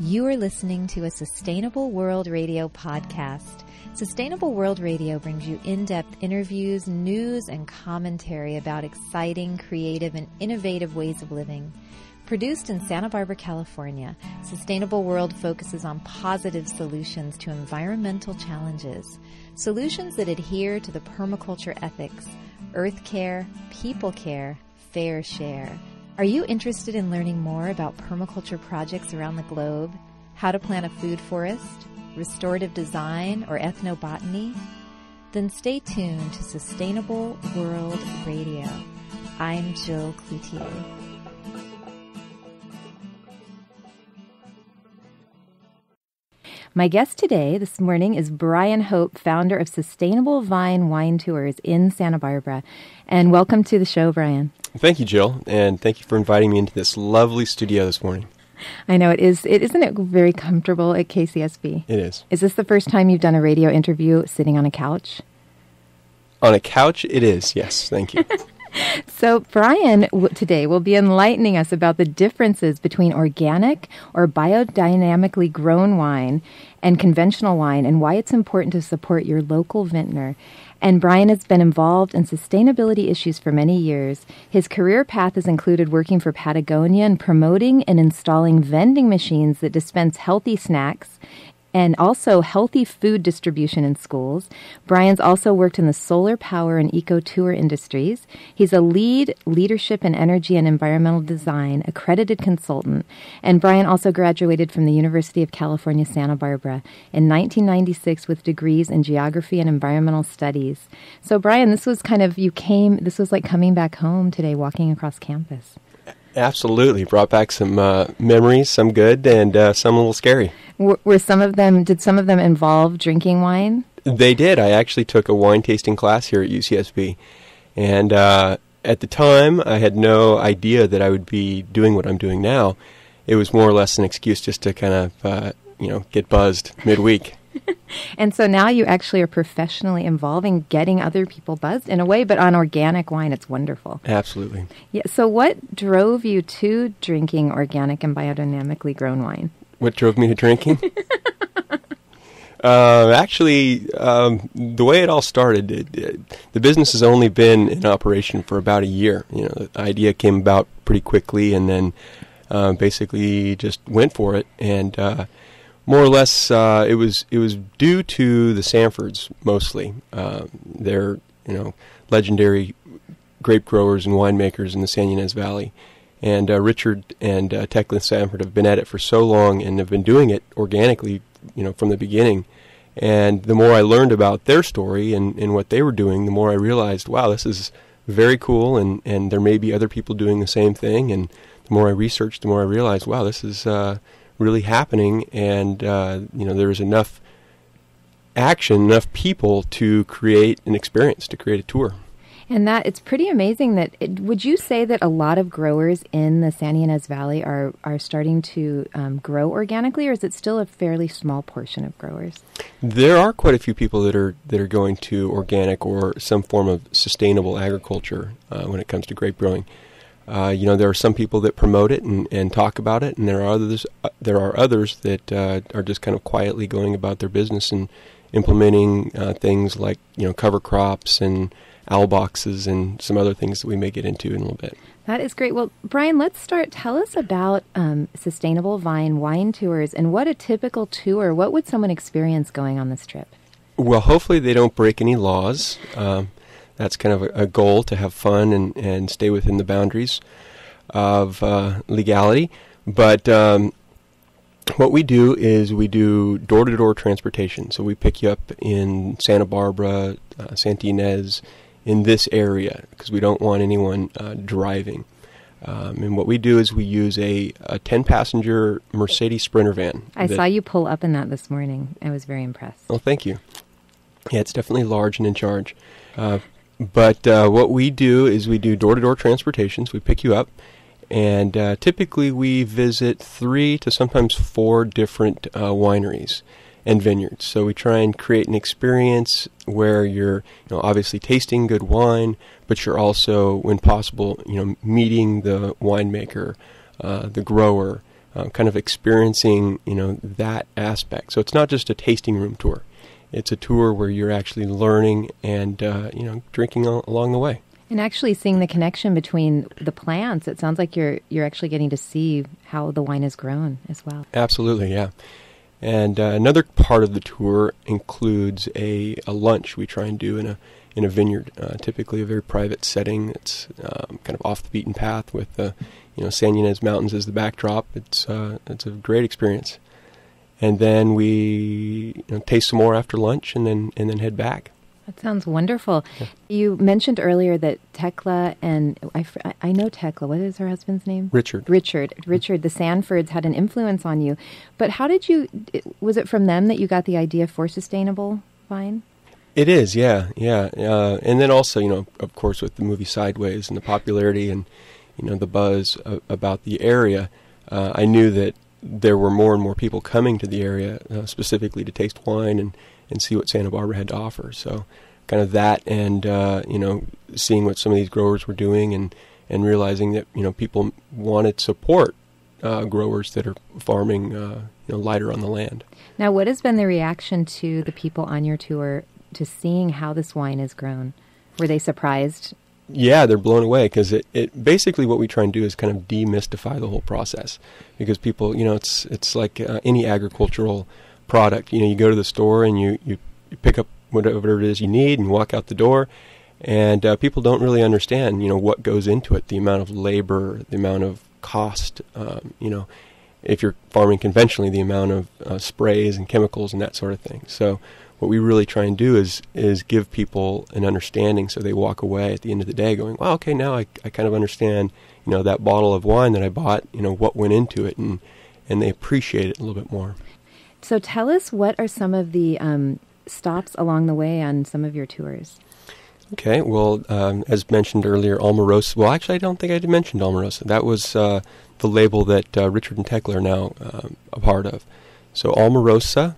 You are listening to a Sustainable World Radio podcast. Sustainable World Radio brings you in-depth interviews, news, and commentary about exciting, creative, and innovative ways of living. Produced in Santa Barbara, California, Sustainable World focuses on positive solutions to environmental challenges, solutions that adhere to the permaculture ethics, earth care, people care, fair share. Are you interested in learning more about permaculture projects around the globe? How to plant a food forest, restorative design, or ethnobotany? Then stay tuned to Sustainable World Radio. I'm Jill Cloutier. My guest today, this morning, is Brian Hope, founder of Sustainable Vine Wine Tours in Santa Barbara. And welcome to the show, Brian. Thank you, Jill, and thank you for inviting me into this lovely studio this morning. I know it is. Isn't it very comfortable at KCSB? It is. Is this the first time you've done a radio interview sitting on a couch? On a couch, it is. Yes, thank you. So Brian today will be enlightening us about the differences between organic or biodynamically grown wine and conventional wine, and why it's important to support your local vintner. And Brian has been involved in sustainability issues for many years. His career path has included working for Patagonia and promoting and installing vending machines that dispense healthy snacks and also healthy food distribution in schools. Brian's also worked in the solar power and eco-tour industries. He's a leadership in energy and environmental design accredited consultant. And Brian also graduated from the University of California, Santa Barbara in 1996 with degrees in geography and environmental studies. So Brian, this was kind of, this was like coming back home today, walking across campus. Absolutely. Brought back some memories, some good and some a little scary. Did some of them involve drinking wine? They did. I actually took a wine tasting class here at UCSB. And at the time, I had no idea that I would be doing what I'm doing now. It was more or less an excuse just to kind of, get buzzed midweek. And so now you actually are professionally involved in getting other people buzzed in a way, but on organic wine, it's wonderful. Absolutely. Yeah. So what drove you to drinking organic and biodynamically grown wine? What drove me to drinking? The way it all started, the business has only been in operation for about a year. You know, the idea came about pretty quickly, and then basically just went for it. And more or less, it was due to the Sanfords mostly. They're legendary grape growers and winemakers in the San Ynez Valley. And Richard and Tecliffe Sanford have been at it for so long and have been doing it organically, from the beginning. And the more I learned about their story and what they were doing, the more I realized, wow, this is very cool, and there may be other people doing the same thing. And the more I researched, the more I realized, wow, this is really happening. And, there's enough action, enough people to create an experience, to create a tour. And that it's pretty amazing that would you say that a lot of growers in the San Ynez Valley are starting to grow organically, or is it still a fairly small portion of growers? There are quite a few people that are going to organic or some form of sustainable agriculture when it comes to grape growing. There are some people that promote it and talk about it, and there are others that are just kind of quietly going about their business and implementing things like cover crops and owl boxes and some other things that we may get into in a little bit. That is great. Well, Brian, let's start. Tell us about Sustainable Vine Wine Tours and what a typical tour, what would someone experience going on this trip? Well, hopefully they don't break any laws. That's kind of a goal, to have fun and stay within the boundaries of legality. But what we do is we do door-to-door transportation. So we pick you up in Santa Barbara, San Ynez, in this area, because we don't want anyone driving. And what we do is we use a 10-passenger Mercedes Sprinter van. I saw you pull up in that this morning. I was very impressed. Oh, thank you. Yeah, it's definitely large and in charge. But what we do is we do door-to-door transportation, so we pick you up. And typically we visit 3 to sometimes 4 different wineries and vineyards. So we try and create an experience where you're obviously tasting good wine, but you're also, when possible, meeting the winemaker, the grower, kind of experiencing, you know, that aspect. So it's not just a tasting room tour. It's a tour where you're actually learning and, you know, drinking along the way. And actually seeing the connection between the plants. It sounds like you're actually getting to see how the wine is grown as well. Absolutely, yeah. And another part of the tour includes a lunch we try and do in a vineyard, typically a very private setting. It's kind of off the beaten path with the San Ynez Mountains as the backdrop. It's a great experience. And then we taste some more after lunch, and then head back. That sounds wonderful. Yeah. You mentioned earlier that Tecla and I know Tecla. What is her husband's name? Richard. The Sanfords had an influence on you, but how did you? Was it from them that you got the idea for Sustainable Vine? It is, yeah. And then also, of course, with the movie Sideways and the popularity and the buzz about the area, I knew that there were more and more people coming to the area specifically to taste wine and see what Santa Barbara had to offer. So kind of that and, seeing what some of these growers were doing and realizing that, people wanted support growers that are farming, lighter on the land. Now, what has been the reaction to the people on your tour to seeing how this wine is grown? Were they surprised? Yeah, they're blown away because it basically what we try and do is kind of demystify the whole process because people, it's like any agricultural product. You go to the store and you pick up whatever it is you need and walk out the door, and people don't really understand what goes into it, the amount of labor, the amount of cost, if you're farming conventionally, the amount of sprays and chemicals and that sort of thing. So what we really try and do is give people an understanding so they walk away at the end of the day going, well, okay, now I kind of understand that bottle of wine that I bought, what went into it, and they appreciate it a little bit more. So tell us, what are some of the stops along the way on some of your tours? Okay, well, as mentioned earlier, Alma Rosa. Well, actually, I don't think I had mentioned Alma Rosa. That was the label that Richard and Tecla are now a part of. So Alma Rosa,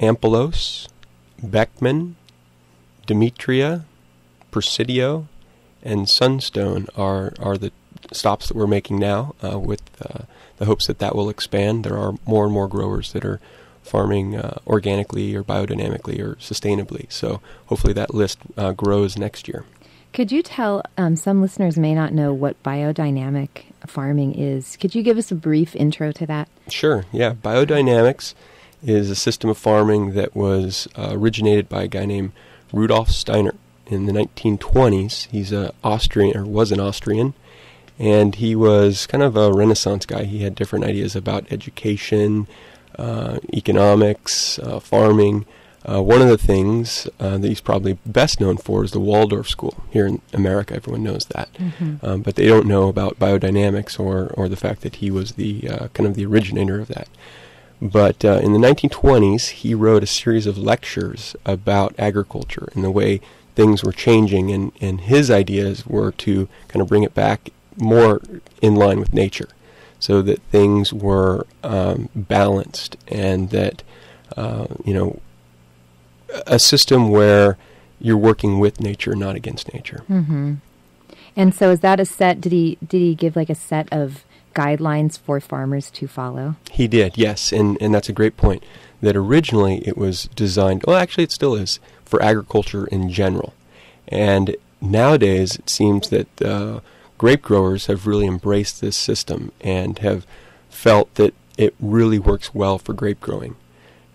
Ampelos, Beckman, Demetria, Presidio, and Sunstone are the stops that we're making now with the hopes that will expand. There are more and more growers that are farming organically or biodynamically or sustainably. So hopefully that list grows next year. Could you tell, some listeners may not know what biodynamic farming is. Could you give us a brief intro to that? Sure, yeah. Biodynamics is a system of farming that was originated by a guy named Rudolf Steiner in the 1920s. He's was an Austrian, and he was kind of a Renaissance guy. He had different ideas about education, economics, farming. One of the things that he's probably best known for is the Waldorf School here in America. Everyone knows that. Mm-hmm. But they don't know about biodynamics or the fact that he was the kind of the originator of that. But in the 1920s, he wrote a series of lectures about agriculture and the way things were changing, and his ideas were to kind of bring it back more in line with nature so that things were balanced, and that, a system where you're working with nature, not against nature. Mm-hmm. And so is that a set? Did he give like a set of guidelines for farmers to follow? He did, yes, and that's a great point. That originally it was designed, well, actually it still is, for agriculture in general. And nowadays it seems that grape growers have really embraced this system and have felt that it really works well for grape growing.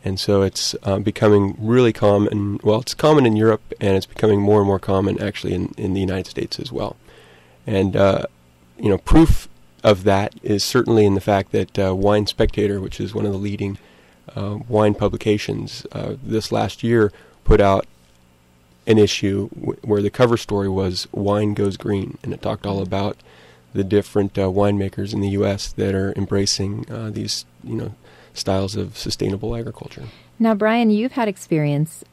And so it's becoming really common. Well, it's common in Europe, and it's becoming more and more common actually in the United States as well. And, proof of that is certainly in the fact that Wine Spectator, which is one of the leading wine publications, this last year put out an issue where the cover story was Wine Goes Green, and it talked all about the different winemakers in the U.S. that are embracing these styles of sustainable agriculture. Now, Brian, you've had experience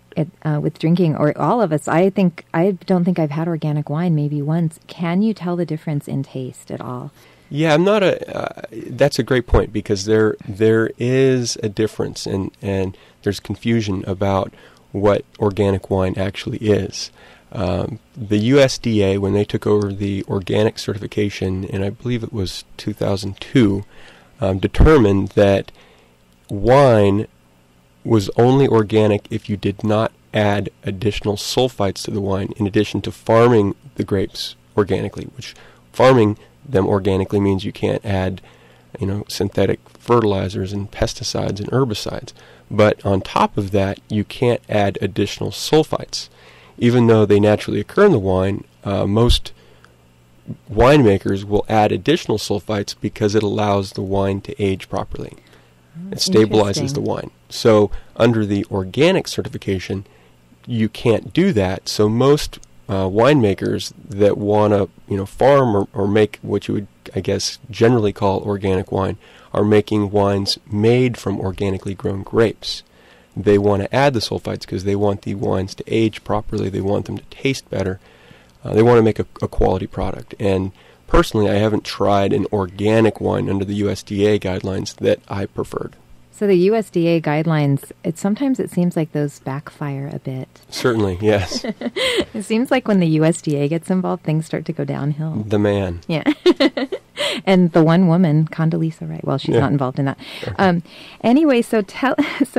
with drinking, or all of us. I don't think I've had organic wine, maybe once. Can you tell the difference in taste at all? Yeah, I'm not that's a great point, because there is a difference, and there's confusion about what organic wine actually is. The USDA, when they took over the organic certification, and I believe it was 2002, determined that wine was only organic if you did not add additional sulfites to the wine in addition to farming the grapes organically, which farming them organically means you can't add, you know, synthetic fertilizers and pesticides and herbicides. But on top of that, you can't add additional sulfites. Even though they naturally occur in the wine, most winemakers will add additional sulfites because it allows the wine to age properly. It stabilizes the wine. So under the organic certification, you can't do that. So most winemakers that want to, you know, farm or make what you would, I guess, generally call organic wine are making wines made from organically grown grapes. They want to add the sulfites because they want the wines to age properly. They want them to taste better. They want to make a quality product. And personally, I haven't tried an organic wine under the USDA guidelines that I preferred. So the USDA guidelines, sometimes it seems like those backfire a bit. Certainly, yes. It seems like when the USDA gets involved, things start to go downhill. The man. Yeah. And the one woman, Condoleezza Rice. Well, she's not involved in that. Okay. Anyway, so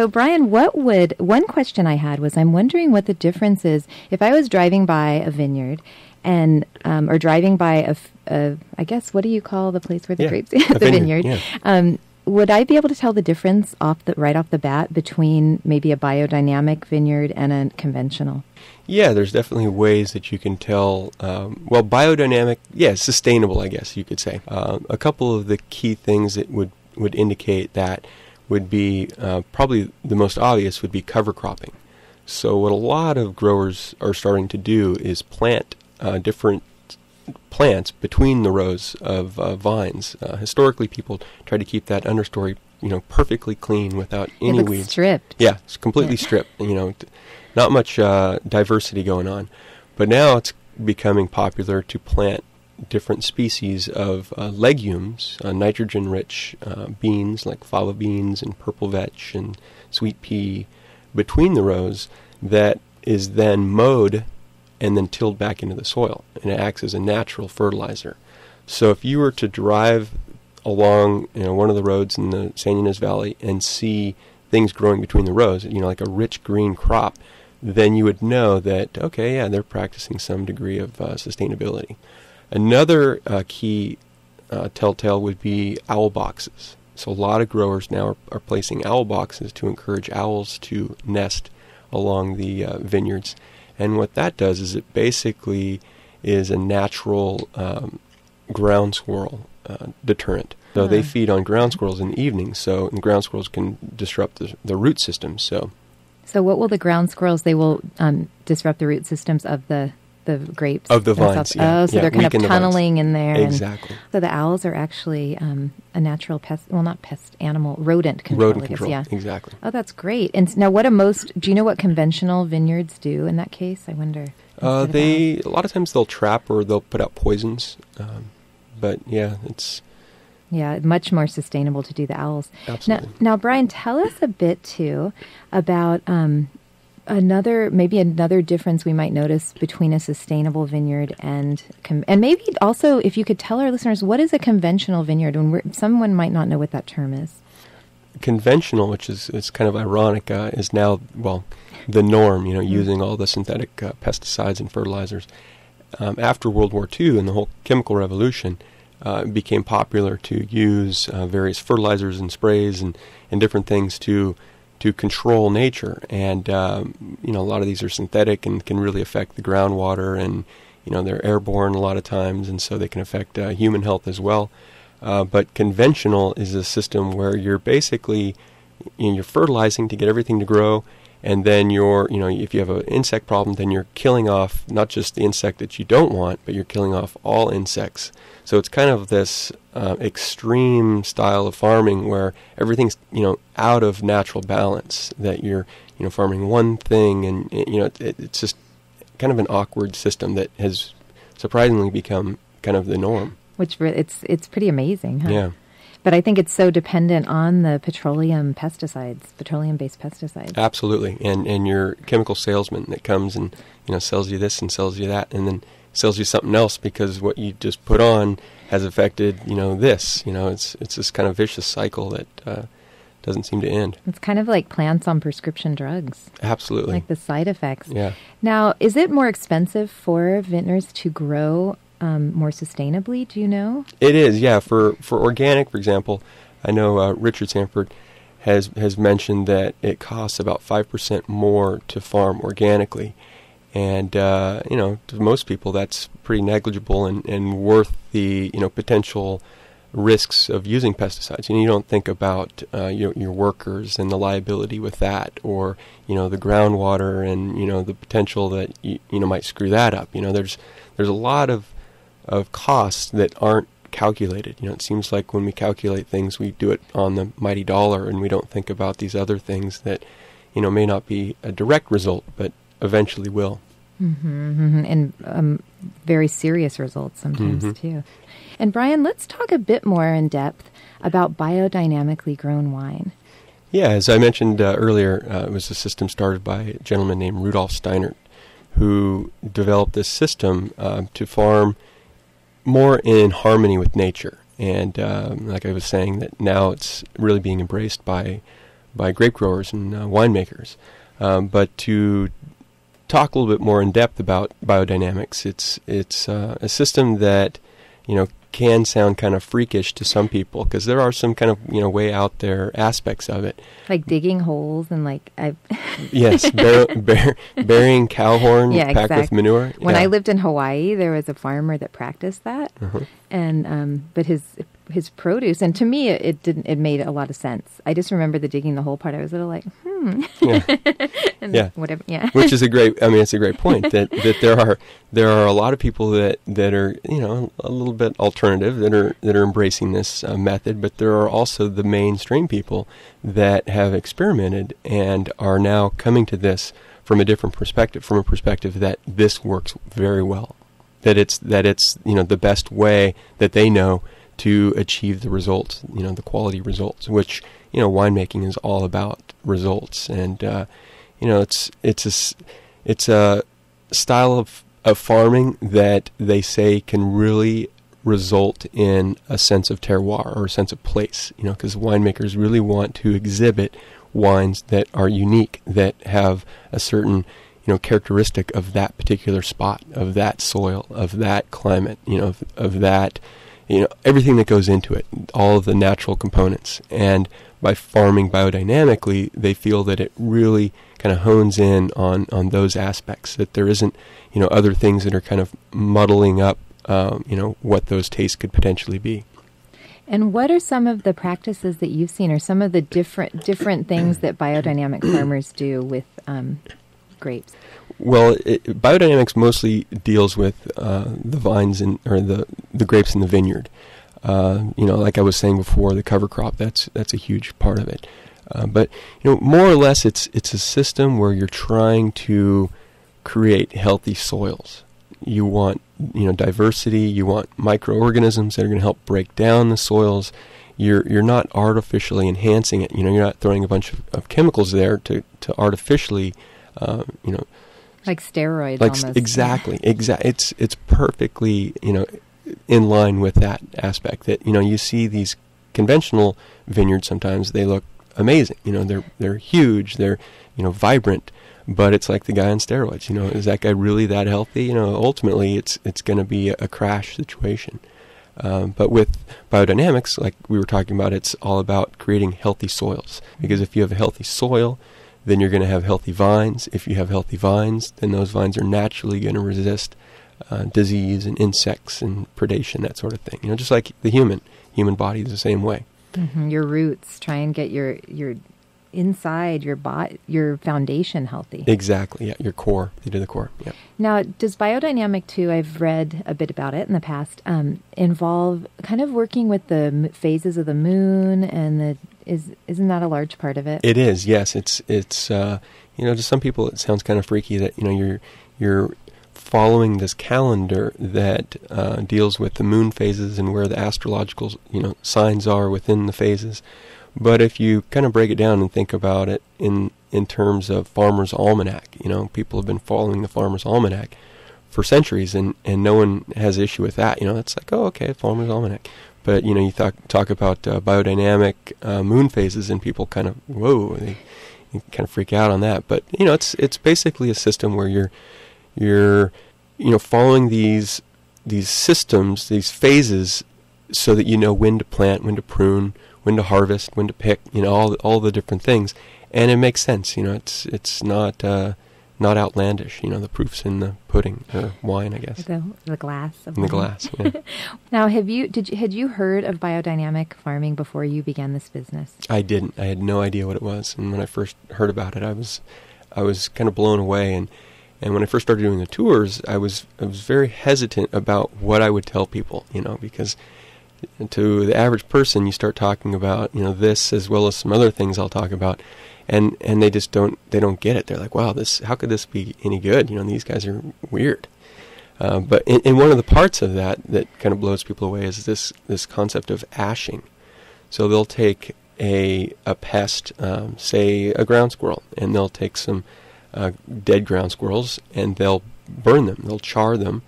Brian, one question I had was, I'm wondering what the difference is if I was driving by a vineyard and or driving by a I guess, what do you call the place where the grapes? The vineyard. Yeah. Would I be able to tell the difference right off the bat between maybe a biodynamic vineyard and a conventional? Yeah, there's definitely ways that you can tell. Well, biodynamic, sustainable, I guess you could say. A couple of the key things that would indicate that would be probably the most obvious would be cover cropping. So what a lot of growers are starting to do is plant different plants between the rows of vines. Historically, people try to keep that understory, you know, perfectly clean without any weeds. Stripped. Yeah, it's completely stripped. You know, not much diversity going on. But now it's becoming popular to plant different species of legumes, nitrogen-rich beans like fava beans and purple vetch and sweet pea between the rows. That is then mowed and then tilled back into the soil, and it acts as a natural fertilizer. So if you were to drive along, you know, one of the roads in the San Ynez Valley and see things growing between the rows, you know, like a rich green crop, then you would know that, okay, yeah, they're practicing some degree of sustainability. Another key telltale would be owl boxes. So a lot of growers now are placing owl boxes to encourage owls to nest along the vineyards. And what that does is it basically is a natural ground squirrel deterrent. So they feed on ground squirrels in the evening, and ground squirrels can disrupt the root system. So what will the ground squirrels, they will disrupt the root systems of the grapes? Of the vines, yeah. Oh, so they're kind of tunneling in there. Exactly. So the owls are actually a natural pest, well, not pest, animal, rodent control. Rodent control, yeah. Exactly. Oh, that's great. And now do you know what conventional vineyards do in that case? I wonder. A lot of times they'll trap or they'll put out poisons. But yeah, it's... Yeah, much more sustainable to do the owls. Absolutely. Now Brian, tell us a bit, too, about... Another difference we might notice between a sustainable vineyard and maybe also if you could tell our listeners, what is a conventional vineyard? Someone might not know what that term is. Conventional, which is kind of ironic, is now, well, the norm, you know, using all the synthetic pesticides and fertilizers. After World War II and the whole chemical revolution, it became popular to use various fertilizers and sprays and different things to control nature, and you know, a lot of these are synthetic and can really affect the groundwater, and you know, they're airborne a lot of times, and so they can affect human health as well. But conventional is a system where you're basically, you know, you're fertilizing to get everything to grow, and then you're, you know, if you have an insect problem, then you're killing off not just the insect that you don't want, but you're killing off all insects. So it's kind of this extreme style of farming where everything's, you know, out of natural balance, that you're, you know, farming one thing, and, you know, it's just kind of an awkward system that has surprisingly become kind of the norm. Which it's pretty amazing, huh? Yeah. But I think it's so dependent on the petroleum-based pesticides. Absolutely. And your chemical salesman that comes and, you know, sells you this and sells you that, and then sells you something else because what you just put on has affected, you know, this. You know, it's this kind of vicious cycle that doesn't seem to end. It's kind of like plants on prescription drugs. Absolutely. Like the side effects. Yeah. Now, is it more expensive for vintners to grow more sustainably? Do you know? It is, yeah. For organic, for example, I know Richard Sanford has mentioned that it costs about 5% more to farm organically. And, you know, to most people, that's pretty negligible and worth the, you know, potential risks of using pesticides. And you don't think about your workers and the liability with that, or, you know, the groundwater and, you know, the potential that, you know, might screw that up. You know, there's a lot of costs that aren't calculated. You know, it seems like when we calculate things, we do it on the mighty dollar, and we don't think about these other things that, you know, may not be a direct result, but eventually will. Mm-hmm, mm-hmm. And very serious results sometimes, mm-hmm. too. And Brian, let's talk a bit more in depth about biodynamically grown wine. Yeah, as I mentioned earlier, it was a system started by a gentleman named Rudolf Steiner, who developed this system to farm more in harmony with nature. And like I was saying, that now it's really being embraced by grape growers and winemakers. But to talk a little bit more in depth about biodynamics, it's a system that, you know, can sound kind of freakish to some people, because there are some kind of, you know, way out there aspects of it, like digging holes and like yes, burying cow horn, yeah, packed with manure. When I lived in Hawaii, there was a farmer that practiced that, uh-huh. and but his produce, and to me it didn't. It made a lot of sense. I just remember the digging the hole part. I was a little like, yeah. and yeah. whatever. Yeah, which is a great. I mean, it's a great point that there are a lot of people that are, you know, a little bit alternative that are embracing this method, but there are also the mainstream people that have experimented and are now coming to this from a different perspective, from a perspective that this works very well, that it's you know, the best way that they know to achieve the results, you know, the quality results, which, you know, winemaking is all about results. And, you know, it's a style of farming that they say can really result in a sense of terroir or a sense of place, you know, because winemakers really want to exhibit wines that are unique, that have a certain, you know, characteristic of that particular spot, of that soil, of that climate, you know, of that, you know, everything that goes into it, all of the natural components. And by farming biodynamically, they feel that it really kind of hones in on those aspects, that there isn't, you know, other things that are kind of muddling up, you know, what those tastes could potentially be. And what are some of the practices that you've seen, or some of the different things that biodynamic farmers do with grapes? Well, biodynamics mostly deals with the vines or the grapes in the vineyard. You know, like I was saying before, the cover crop, that's a huge part of it. But, you know, more or less it's a system where you're trying to create healthy soils. You want, you know, diversity, you want microorganisms that are going to help break down the soils. You're not artificially enhancing it. You know, you're not throwing a bunch of chemicals there to artificially, you know, like steroids, like almost. Exactly. It's perfectly, you know, in line with that aspect. That, you know, you see these conventional vineyards sometimes, they look amazing. You know, they're huge, they're, you know, vibrant, but it's like the guy on steroids. You know, is that guy really that healthy? You know, ultimately it's going to be a crash situation. But with biodynamics, like we were talking about, it's all about creating healthy soils, because if you have a healthy soil, then you're going to have healthy vines. If you have healthy vines, then those vines are naturally going to resist disease and insects and predation, that sort of thing. You know, just like the human body is the same way. Mm-hmm. Your roots, try and get your inside, your foundation healthy. Exactly, yeah, your core, to the core, yeah. Now, does biodynamic too, I've read a bit about it in the past, involve kind of working with the phases of the moon and the... Isn't that a large part of it? It is, yes. It's you know, to some people it sounds kind of freaky that, you know, you're following this calendar that deals with the moon phases and where the astrological, you know, signs are within the phases. But if you kind of break it down and think about it in terms of Farmer's Almanac, you know, people have been following the Farmer's Almanac for centuries, and no one has issue with that. You know, it's like, oh, okay, Farmer's Almanac. But, you know, you talk about biodynamic moon phases, and people kind of, whoa, they kind of freak out on that. But, you know, it's basically a system where you're you know, following these systems, these phases, so that you know when to plant, when to prune, when to harvest, when to pick, you know, all the different things. And it makes sense, you know, it's not not outlandish, you know, the proof's in the pudding, or wine, I guess. The glass of wine. The glass, yeah. Now, had you heard of biodynamic farming before you began this business? I didn't. I had no idea what it was. And when I first heard about it, I was kind of blown away. And when I first started doing the tours, I was very hesitant about what I would tell people, you know, because to the average person, you start talking about, you know, this as well as some other things I'll talk about, and they just don't get it. They're like, wow, how could this be any good? You know, these guys are weird. But in one of the parts of that kind of blows people away is this concept of ashing. So they'll take a pest, say a ground squirrel, and they'll take some dead ground squirrels, and they'll burn them, they'll char them,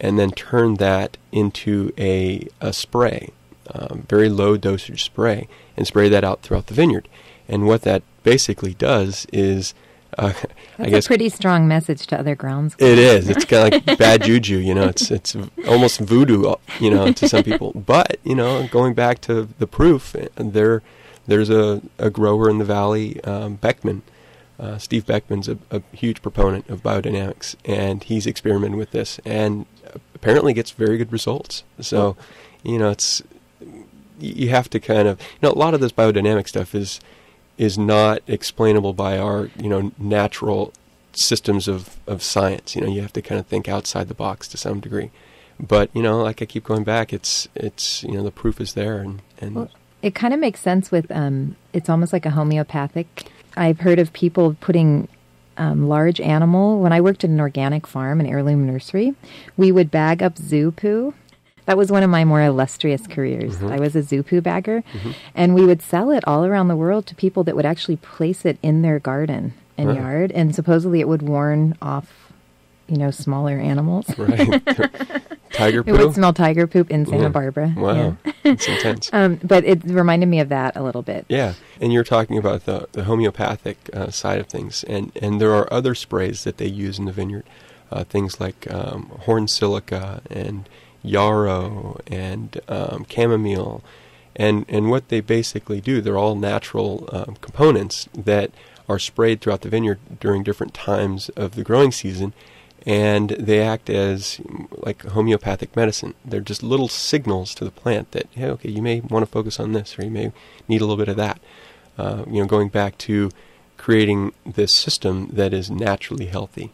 and then turn that into a spray, very low dosage spray, and spray that out throughout the vineyard. And what that basically does is, I guess, a pretty strong message to other ground squirrels. It is. It's kind of like bad juju, you know. It's almost voodoo, you know, to some people. But, you know, going back to the proof, there's a grower in the valley, Beckman. Steve Beckman's a huge proponent of biodynamics, and he's experimented with this, and apparently gets very good results. So, you know, you have to kind of, you know, a lot of this biodynamic stuff is not explainable by our, you know, natural systems of science. You know, you have to kind of think outside the box to some degree. But, you know, like I keep going back, it's you know, the proof is there, and well, it kind of makes sense with it's almost like a homeopathic. I've heard of people putting large animal. When I worked at an organic farm, an heirloom nursery, we would bag up zoo poo. That was one of my more illustrious careers. Mm-hmm. I was a zoo poo bagger. Mm-hmm. And we would sell it all around the world to people that would actually place it in their garden and right. yard. And supposedly it would warn off, you know, smaller animals. Right. Tiger poop? It would smell tiger poop in Santa Barbara. Wow. Yeah. It's intense. But it reminded me of that a little bit. Yeah. And you're talking about the homeopathic side of things. And there are other sprays that they use in the vineyard. Things like horn silica and yarrow and chamomile. And what they basically do, they're all natural components that are sprayed throughout the vineyard during different times of the growing season. And they act as like homeopathic medicine. They're just little signals to the plant that, hey, okay, you may want to focus on this, or you may need a little bit of that. You know, going back to creating this system that is naturally healthy.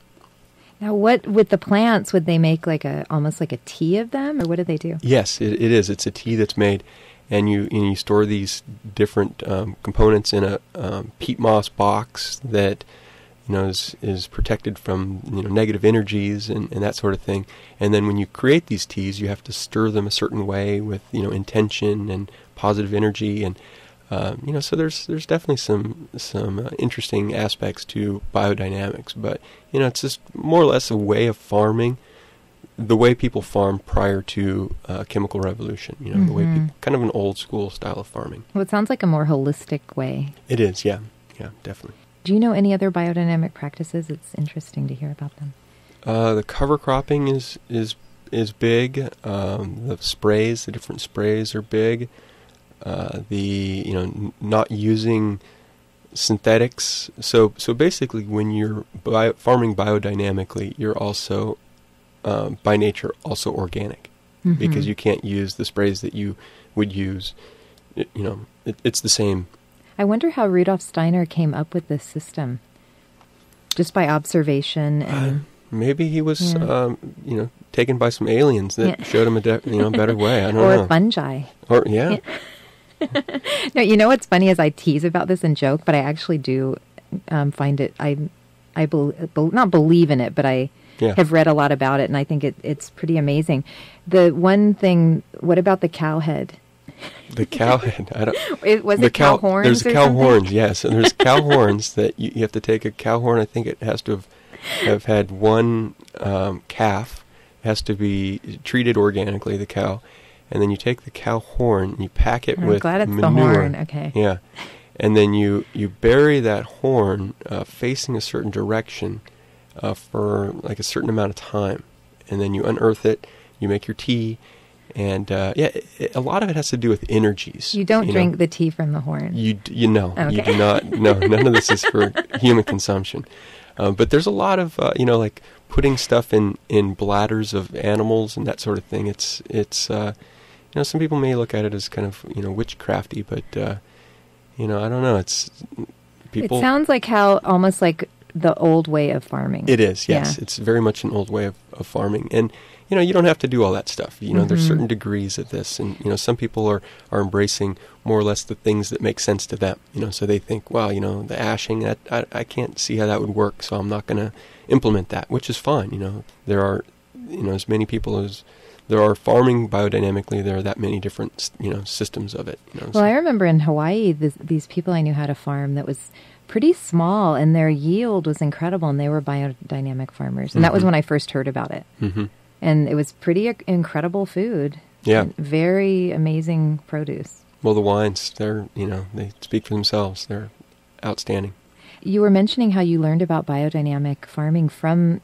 Now, what with the plants, would they make like almost like a tea of them, or what do they do? Yes, it is. It's a tea that's made, and you store these different components in a peat moss box that, you know, is protected from, you know, negative energies and that sort of thing. And then when you create these teas, you have to stir them a certain way with, you know, intention and positive energy. And, you know, so there's definitely some interesting aspects to biodynamics. But, you know, it's just more or less a way of farming, the way people farm prior to chemical revolution, you know, mm-hmm. the way people, kind of an old school style of farming. Well, it sounds like a more holistic way. It is, yeah. Yeah, definitely. Do you know any other biodynamic practices? It's interesting to hear about them. The cover cropping is big. The sprays, the different sprays are big. The you know not using synthetics. So basically, when you're farming biodynamically, you're also by nature also organic, mm-hmm. because you can't use the sprays that you would use. You know, it's the same. I wonder how Rudolf Steiner came up with this system, just by observation. And maybe he was, you know, taken by some aliens that showed him a better way. I don't know. Or fungi. Or yeah. No, you know what's funny is I tease about this and joke, but I actually do find it. I not believe in it, but I have read a lot about it, and I think it's pretty amazing. The one thing. What about the cow head? The cow head. Cow horns? There's cow something? Horns, yes. And there's cow horns that you have to take a cow horn. I think it has to have had one calf has to be treated organically, the cow, and then you take the cow horn and you pack it with glad it's manure. The horn, okay. Yeah. And then you bury that horn facing a certain direction for like a certain amount of time. And then you unearth it, you make your tea, and a lot of it has to do with energies. You don't drink the tea from the horn. You do not. No, none of this is for human consumption. But there's a lot of, like putting stuff in bladders of animals and that sort of thing. It's some people may look at it as kind of, witchcrafty, but... I don't know. It's people. It sounds like almost like the old way of farming. It is, yes. Yeah. It's very much an old way of farming, and you don't have to do all that stuff. There's certain degrees of this, and some people are embracing more or less the things that make sense to them. So they think, well, the ashing, that I can't see how that would work, so I'm not going to implement that, which is fine. There are as many people as. There are farming biodynamically. There are that many different, systems of it. Well, I remember in Hawaii, these people I knew had a farm that was pretty small, and their yield was incredible, and they were biodynamic farmers. And that was when I first heard about it. Mm-hmm. And it was pretty incredible food. Yeah. Very amazing produce. Well, the wines, they're, they speak for themselves. They're outstanding. You were mentioning how you learned about biodynamic farming from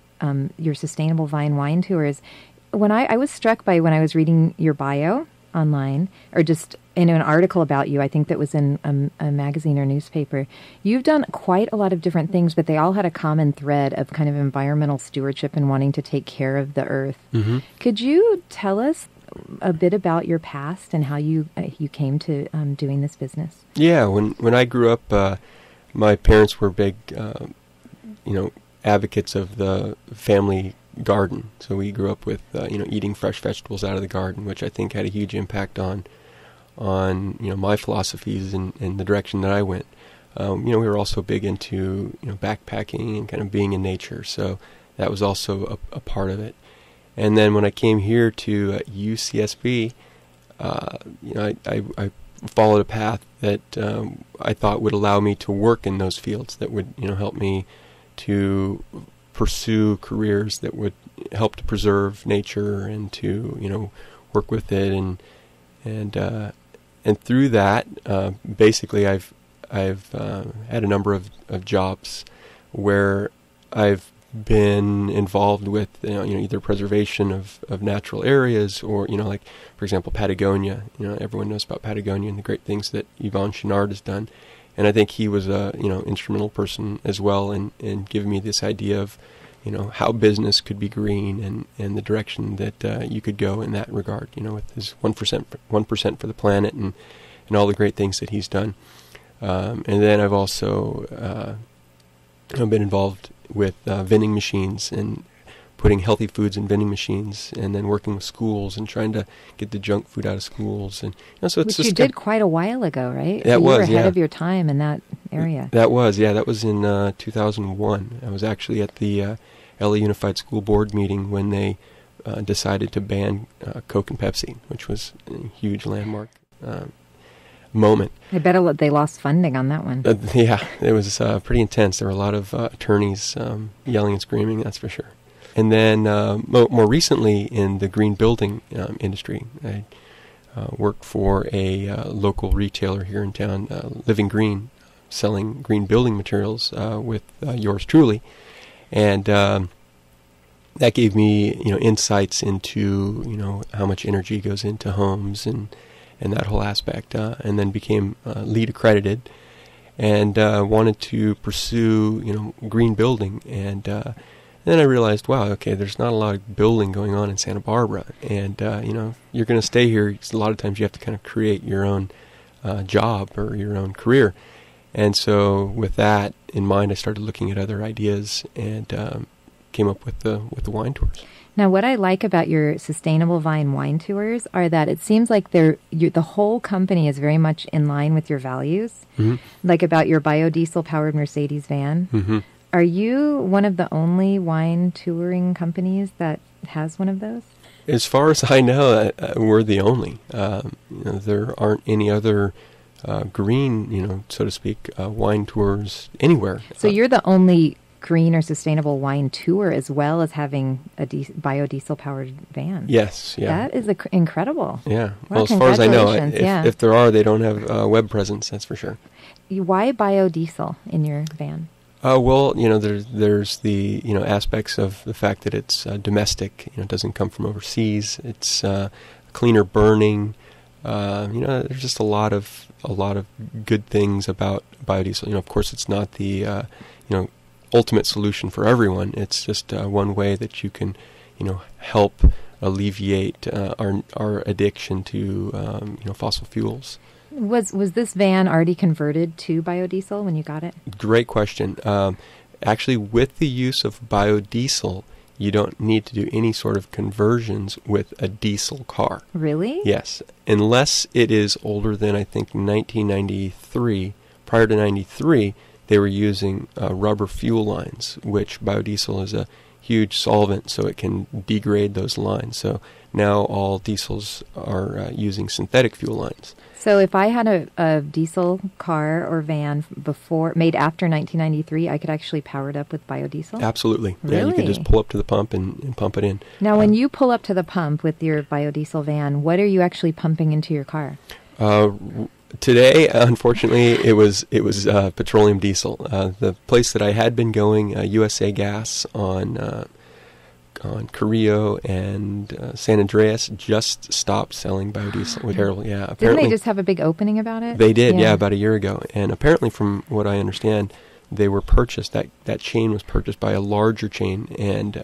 your Sustainable Vine Wine Tours. When I was struck by when I was reading your bio online, or just in an article about you, I think that was in a magazine or newspaper, you've done quite a lot of different things, but they all had a common thread of kind of environmental stewardship and wanting to take care of the earth. Mm-hmm. Could you tell us a bit about your past and how you came to doing this business? Yeah, when I grew up, my parents were big, advocates of the family garden. So we grew up with eating fresh vegetables out of the garden, which I think had a huge impact on my philosophies and the direction that I went. We were also big into backpacking and kind of being in nature, so that was also a part of it. And then when I came here to UCSB, I followed a path that I thought would allow me to work in those fields that would help me to pursue careers that would help to preserve nature and to work with it and through that basically I've had a number of jobs where I've been involved with either preservation of natural areas or like for example Patagonia. Everyone knows about Patagonia and the great things that Yvon Chouinard has done. And I think he was a instrumental person as well in giving me this idea of how business could be green and the direction that you could go in that regard. With his 1% for the planet and all the great things that he's done. And then I've also been involved with vending machines and putting healthy foods in vending machines, and then working with schools and trying to get the junk food out of schools, and so it's which just you did quite a while ago, right? That so you was were ahead of your time in that area. That was That was in 2001. I was actually at the LA Unified School Board meeting when they decided to ban Coke and Pepsi, which was a huge landmark moment. I bet they lost funding on that one. It was pretty intense. There were a lot of attorneys yelling and screaming. That's for sure. And then more recently in the green building industry, I worked for a local retailer here in town, Living Green, selling green building materials with yours truly. And that gave me, insights into, how much energy goes into homes and that whole aspect. And then became LEED accredited and wanted to pursue, green building and... Then I realized, wow, okay, there's not a lot of building going on in Santa Barbara. And, you're going to stay here. A lot of times you have to kind of create your own job or your own career. And so with that in mind, I started looking at other ideas and came up with the wine tours. Now, what I like about your Sustainable Vine Wine Tours are that it seems like the whole company is very much in line with your values, like about your biodiesel-powered Mercedes van. Mm-hmm. Are you one of the only wine touring companies that has one of those? As far as I know, we're the only. There aren't any other green, wine tours anywhere. So you're the only green or sustainable wine tour as well as having a biodiesel-powered van. Yes, yeah. That is incredible. Yeah. Well, as far as I know, if there are, they don't have a web presence, that's for sure. Why biodiesel in your van? Well, you know, there's the, you know, aspects of the fact that it's domestic, you know, it doesn't come from overseas, it's cleaner burning, you know, there's just a lot of good things about biodiesel. You know, of course, it's not the, you know, ultimate solution for everyone. It's just one way that you can, you know, help alleviate our addiction to, you know, fossil fuels. Was this van already converted to biodiesel when you got it? Great question. Actually, with the use of biodiesel, you don't need to do any sort of conversions with a diesel car. Really? Yes. Unless it is older than, I think, 1993. Prior to 93, they were using rubber fuel lines, which biodiesel is a huge solvent, so it can degrade those lines. So now all diesels are using synthetic fuel lines. So if I had a diesel car or van made after 1993, I could actually power it up with biodiesel? Absolutely. Really? Yeah, you could just pull up to the pump and pump it in. Now, when you pull up to the pump with your biodiesel van, what are you actually pumping into your car? Today, unfortunately, it was petroleum diesel. The place that I had been going, USA Gas on Carrillo and San Andreas, just stopped selling biodiesel. Apparently, yeah. Didn't they just have a big opening about it? They did, yeah, about a year ago. And apparently, from what I understand, they were purchased. That chain was purchased by a larger chain, and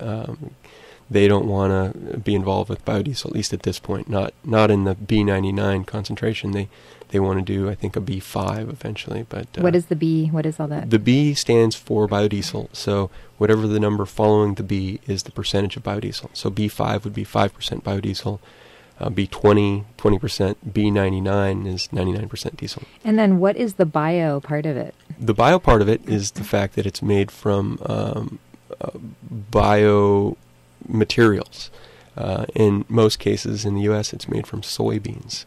they don't want to be involved with biodiesel, at least at this point. Not in the B99 concentration. They want to do, I think, a B5 eventually. But what is the B? What is all that? The B stands for biodiesel. So whatever the number following the B is the percentage of biodiesel. So B5 would be 5% biodiesel. B20, 20%. B99 is 99% diesel. And then what is the bio part of it? The bio part of it is the fact that it's made from bio materials. In most cases in the U.S., it's made from soybeans.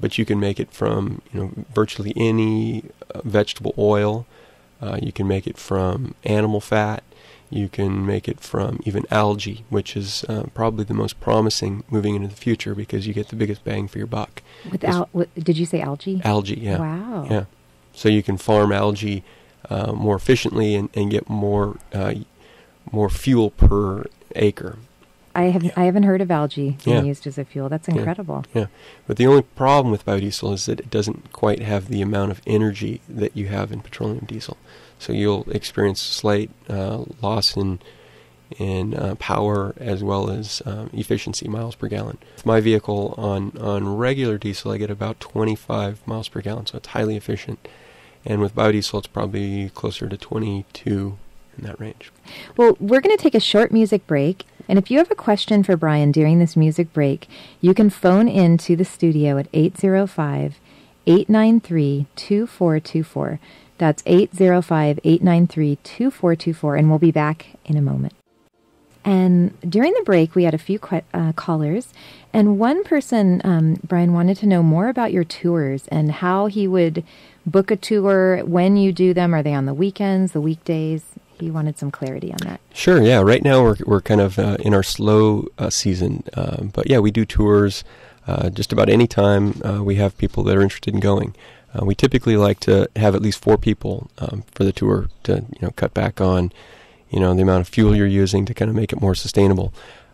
But you can make it from, you know, virtually any vegetable oil. You can make it from animal fat. You can make it from even algae, which is probably the most promising moving into the future because you get the biggest bang for your buck. Did you say algae? Algae, yeah. Wow. Yeah. So you can farm algae more efficiently and get more fuel per acre. I haven't heard of algae being used as a fuel. That's incredible. Yeah. But the only problem with biodiesel is that it doesn't quite have the amount of energy that you have in petroleum diesel. So you'll experience slight loss in power as well as efficiency, miles per gallon. With my vehicle on regular diesel, I get about 25 miles per gallon, so it's highly efficient. And with biodiesel, it's probably closer to 22 in that range. Well, we're going to take a short music break. And if you have a question for Brian during this music break, you can phone in to the studio at 805-893-2424. That's 805-893-2424, and we'll be back in a moment. And during the break, we had a few callers, and one person, Brian, wanted to know more about your tours and how he would book a tour, when you do them. Are they on the weekends, the weekdays? You wanted some clarity on that. Sure, yeah. Right now we're kind of in our slow season. But yeah, we do tours just about any time we have people that are interested in going. We typically like to have at least 4 people for the tour to, you know, cut back on, you know, the amount of fuel you're using to kind of make it more sustainable.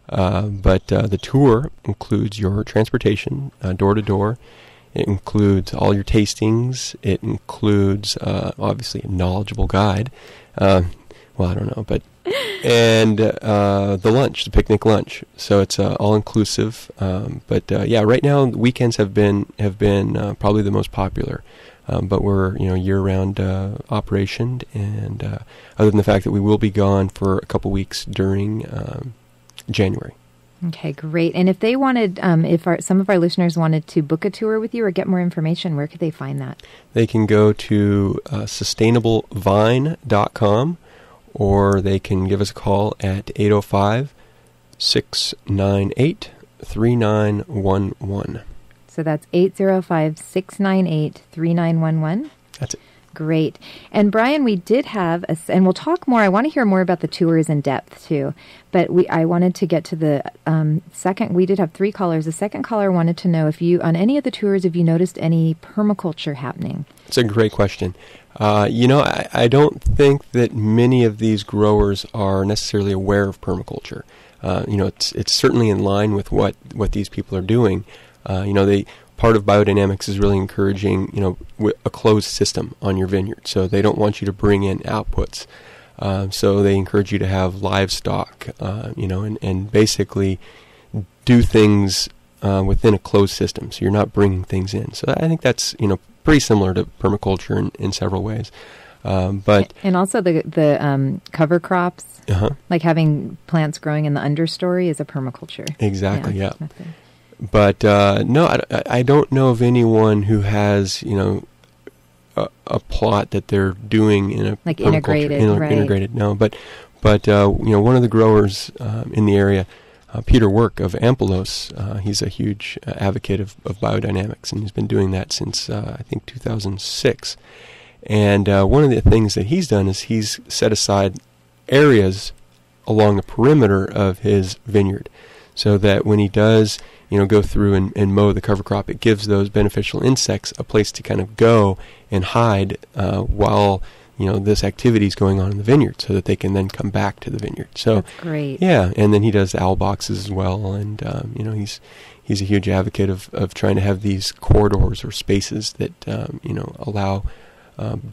But the tour includes your transportation, door to door. It includes all your tastings. It includes, obviously, a knowledgeable guide. Well, I don't know, but and the picnic lunch. So it's all inclusive. But right now weekends have been probably the most popular. But we're, you know, year-round operation, and other than the fact that we will be gone for a couple weeks during January. Okay, great. And if they wanted, some of our listeners wanted to book a tour with you or get more information, where could they find that? They can go to sustainablevine.com. Or they can give us a call at 805-698-3911. So that's 805-698-3911? That's it. great. And Brian, we did have, and we'll talk more. I want to hear more about the tours in depth too. But I wanted to get to the second. We did have three callers. The second caller wanted to know if you, on any of the tours, if you noticed any permaculture happening. It's a great question. I don't think that many of these growers are necessarily aware of permaculture. It's certainly in line with what these people are doing. Part of biodynamics is really encouraging, a closed system on your vineyard. So they don't want you to bring in outputs. So they encourage you to have livestock, and basically do things within a closed system. So you're not bringing things in. So I think that's, pretty similar to permaculture in several ways. And also the cover crops, like having plants growing in the understory is a permaculture. Exactly, yeah. But I don't know of anyone who has, a plot that they're doing in a like integrated, right? Integrated, no. But one of the growers in the area, Peter Work of Ampelos, he's a huge advocate of biodynamics, and he's been doing that since, 2006. And one of the things that he's done is he's set aside areas along the perimeter of his vineyard so that when he does, go through and mow the cover crop, it gives those beneficial insects a place to kind of go and hide while, this activity is going on in the vineyard so that they can then come back to the vineyard. So, that's great. Yeah, and then he does owl boxes as well, and, he's a huge advocate of trying to have these corridors or spaces that, allow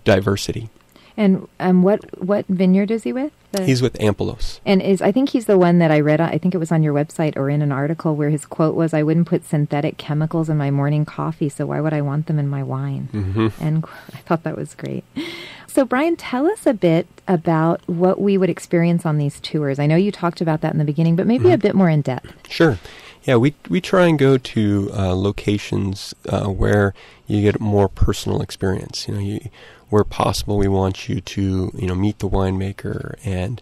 diversity. And what vineyard is he with? He's with Ampelos. And I think he's the one that I read, I think it was on your website or in an article where his quote was, "I wouldn't put synthetic chemicals in my morning coffee, so why would I want them in my wine?" Mm-hmm. And I thought that was great. So Brian, tell us a bit about what we would experience on these tours. I know you talked about that in the beginning, but maybe a bit more in depth. Sure. Yeah, we try and go to locations where you get more personal experience. Where possible, we want you to, meet the winemaker and,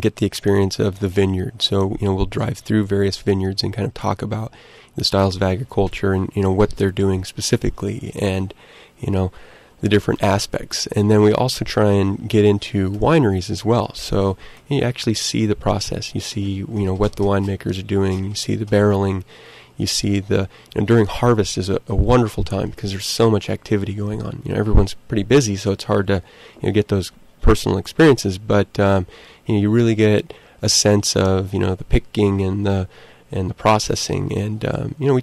get the experience of the vineyard. So, we'll drive through various vineyards and kind of talk about the styles of agriculture and, what they're doing specifically and, the different aspects. And then we also try and get into wineries as well. So you actually see the process. You see, what the winemakers are doing. You see the barreling. You see during harvest is a wonderful time because there's so much activity going on. Everyone's pretty busy, so it's hard to get those personal experiences. But you really get a sense of the picking and the processing. And we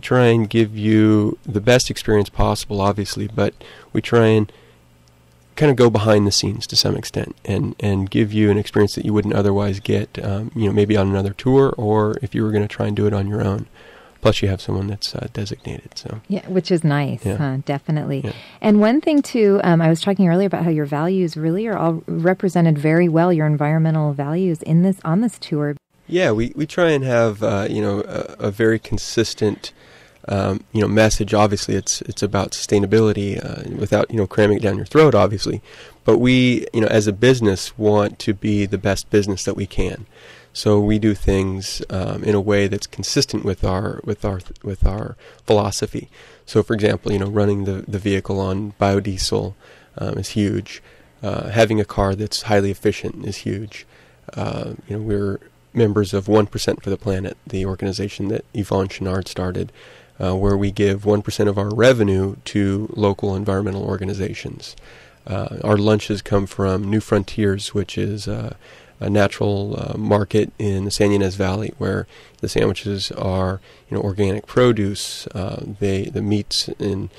try and give you the best experience possible, obviously. But we try and kind of go behind the scenes to some extent and give you an experience that you wouldn't otherwise get, maybe on another tour or if you were going to try and do it on your own. Plus, you have someone that's designated. So yeah, which is nice, yeah. Huh? Definitely. Yeah. And one thing, too, I was talking earlier about how your values really are all represented very well, your environmental values on this tour. Yeah, we try and have, a very consistent message. Obviously, it's about sustainability without cramming it down your throat, obviously. But we, as a business, want to be the best business that we can. So we do things in a way that's consistent with our philosophy. So, for example, running the vehicle on biodiesel is huge. Having a car that's highly efficient is huge. We're members of 1% for the Planet, the organization that Yvon Chouinard started. Where we give 1% of our revenue to local environmental organizations. Our lunches come from New Frontiers, which is a natural market in the San Ynez Valley, where the sandwiches are organic produce. The meats and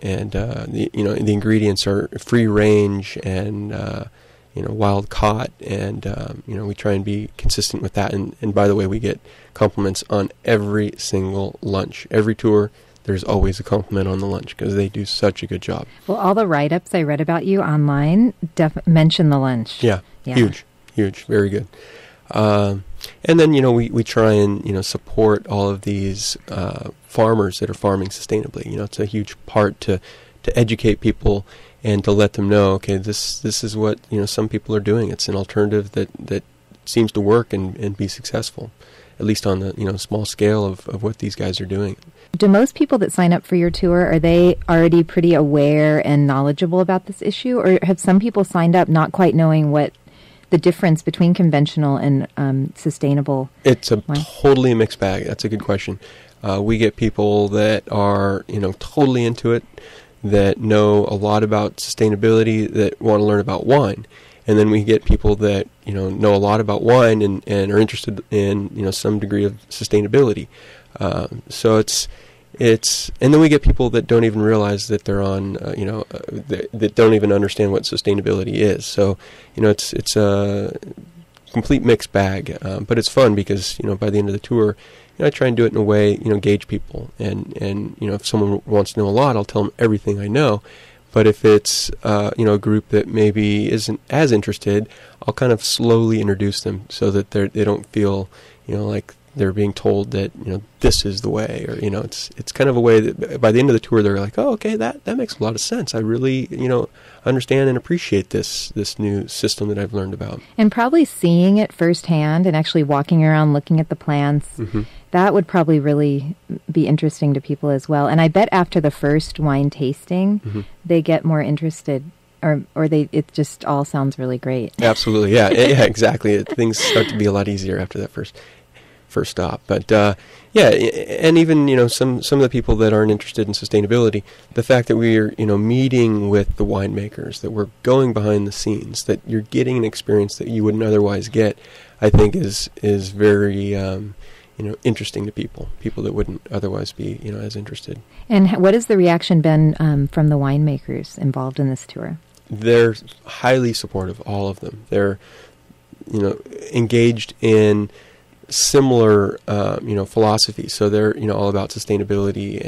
the ingredients are free range and wild caught, and we try and be consistent with that. And by the way, we get compliments on every single lunch. Every tour, there's always a compliment on the lunch because they do such a good job. Well, all the write-ups I read about you online mention the lunch. Yeah, huge, very good. And then we try and support all of these farmers that are farming sustainably. It's a huge part to educate people. And to let them know, okay, this is what some people are doing. It's an alternative that seems to work and be successful. at least on the small scale of what these guys are doing. Do most people that sign up for your tour, are they already pretty aware and knowledgeable about this issue? Or have some people signed up not quite knowing what the difference between conventional and sustainable? It's a totally mixed bag. That's a good question. We get people that are, totally into it, that know a lot about sustainability, that want to learn about wine. And then we get people that, know a lot about wine and are interested in, some degree of sustainability. So it's, and then we get people that don't even realize that they're on, that don't even understand what sustainability is. So, it's a complete mixed bag, but it's fun because, by the end of the tour, I try and do it in a way, gauge people. And if someone wants to know a lot, I'll tell them everything I know. But if it's, a group that maybe isn't as interested, I'll kind of slowly introduce them so that they don't feel, like they're being told that, this is the way, or, it's kind of a way that by the end of the tour, they're like, oh, okay, that makes a lot of sense. I really, understand and appreciate this new system that I've learned about. And probably seeing it firsthand and actually walking around, looking at the plants, mm-hmm. That would probably really be interesting to people as well. And I bet after the first wine tasting, mm-hmm. They get more interested, or it just all sounds really great. Absolutely, yeah, yeah, exactly. Things start to be a lot easier after that first stop. But yeah, and even some of the people that aren't interested in sustainability, the fact that we're meeting with the winemakers, that we're going behind the scenes, that you're getting an experience that you wouldn't otherwise get, I think is very. Interesting to people that wouldn't otherwise be, as interested. And what has the reaction been from the winemakers involved in this tour? They're highly supportive, all of them. They're, engaged in similar, philosophy. So they're, all about sustainability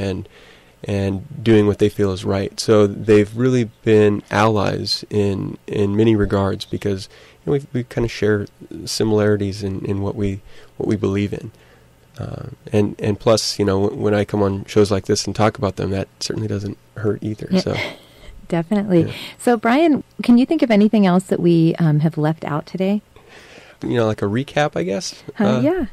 and doing what they feel is right. So they've really been allies in many regards because we kind of share similarities in what we believe in. And plus, when I come on shows like this and talk about them, that certainly doesn't hurt either. So definitely. Yeah. So, Brian, can you think of anything else that we have left out today? Like a recap, I guess. Yeah.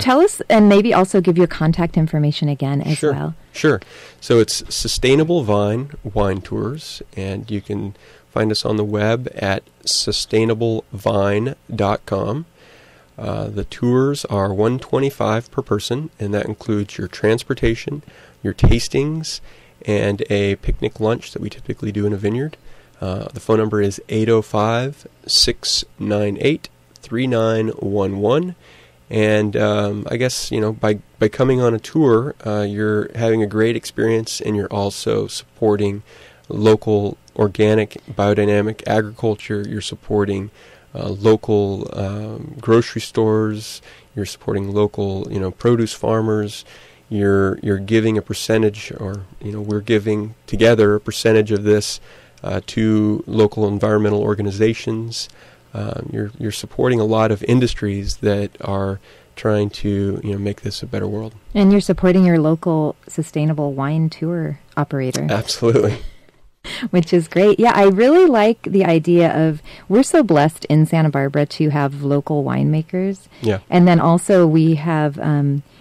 Tell us, and maybe also give your contact information again as well. Sure. So it's Sustainable Vine Wine Tours, and you can find us on the web at sustainablevine.com. The tours are $125 per person, and that includes your transportation, your tastings, and a picnic lunch that we typically do in a vineyard. The phone number is 805-698-3911. And I guess, by coming on a tour, you're having a great experience, and you're also supporting local organic biodynamic agriculture. You're supporting local grocery stores, you're supporting local, produce farmers, you're giving a percentage, or, we're giving together a percentage of this to local environmental organizations. You're supporting a lot of industries that are trying to, make this a better world. And you're supporting your local sustainable wine tour operator. Absolutely. Which is great. Yeah, I really like the idea of we're so blessed in Santa Barbara to have local winemakers. Yeah. And then also we have,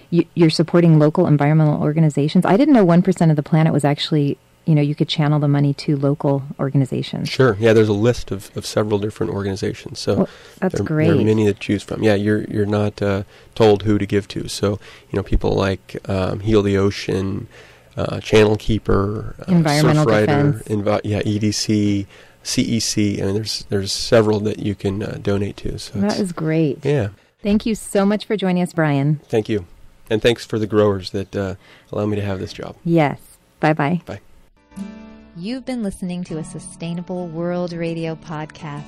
you're supporting local environmental organizations. I didn't know 1% of the planet was actually, you could channel the money to local organizations. Sure. Yeah, there's a list of several different organizations. So that's great. There are many to choose from. Yeah, you're not told who to give to. So, people like Heal the Ocean, Channel Keeper, Surfrider, EDC, CEC, and there's several that you can donate to. So that is great. Yeah. Thank you so much for joining us, Brian. Thank you. And thanks for the growers that allow me to have this job. Yes. Bye-bye. Bye. You've been listening to a Sustainable World Radio podcast.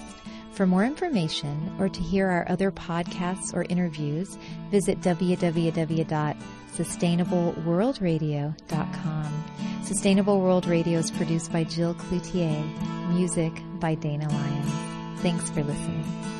For more information or to hear our other podcasts or interviews, visit www.sustainableworldradio.com. Sustainable World Radio is produced by Jill Cloutier, music by Dana Lyon. Thanks for listening.